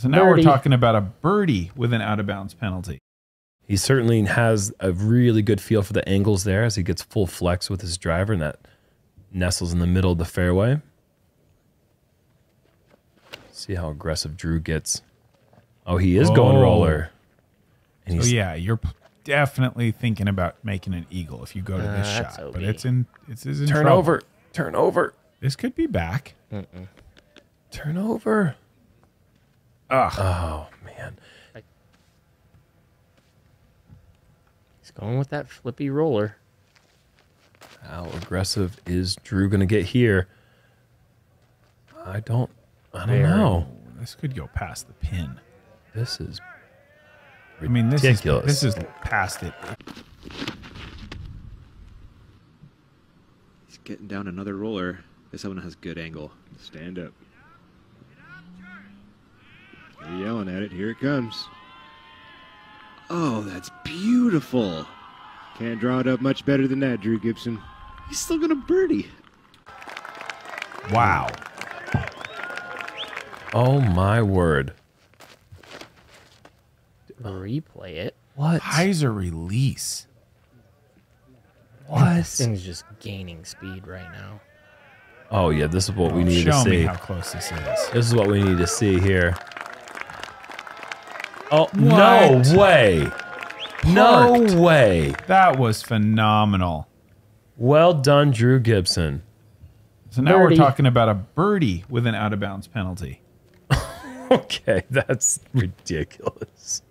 So now birdie. We're talking about a birdie with an out-of-bounds penalty. He certainly has a really good feel for the angles there as he gets full flex with his driver, and that nestles in the middle of the fairway. See how aggressive Drew gets. Oh, he is going roller. And he's, so yeah, you're definitely thinking about making an eagle if you go to this shot. OB. But it's in turn trouble. Over. Turn over. This could be back. Turn over. Ugh. Oh, man. He's going with that flippy roller. How aggressive is Drew going to get here? I don't know. This could go past the pin. This is ridiculous. I mean, this is past it. He's getting down another roller. This one has good angle. Stand up. They're yelling at it. Here it comes. Oh, that's beautiful. Can't draw it up much better than that, Drew Gibson. He's still going to birdie. Wow. Oh, my word. Replay it. What? Hyzer release. What? This thing's just gaining speed right now. Oh, yeah, this is what we need to see. Show me how close this is. This is what we need to see here. Oh, no way. No way. That was phenomenal. Well done, Drew Gibson. So now we're talking about a birdie with an out-of-bounds penalty. Okay, that's ridiculous.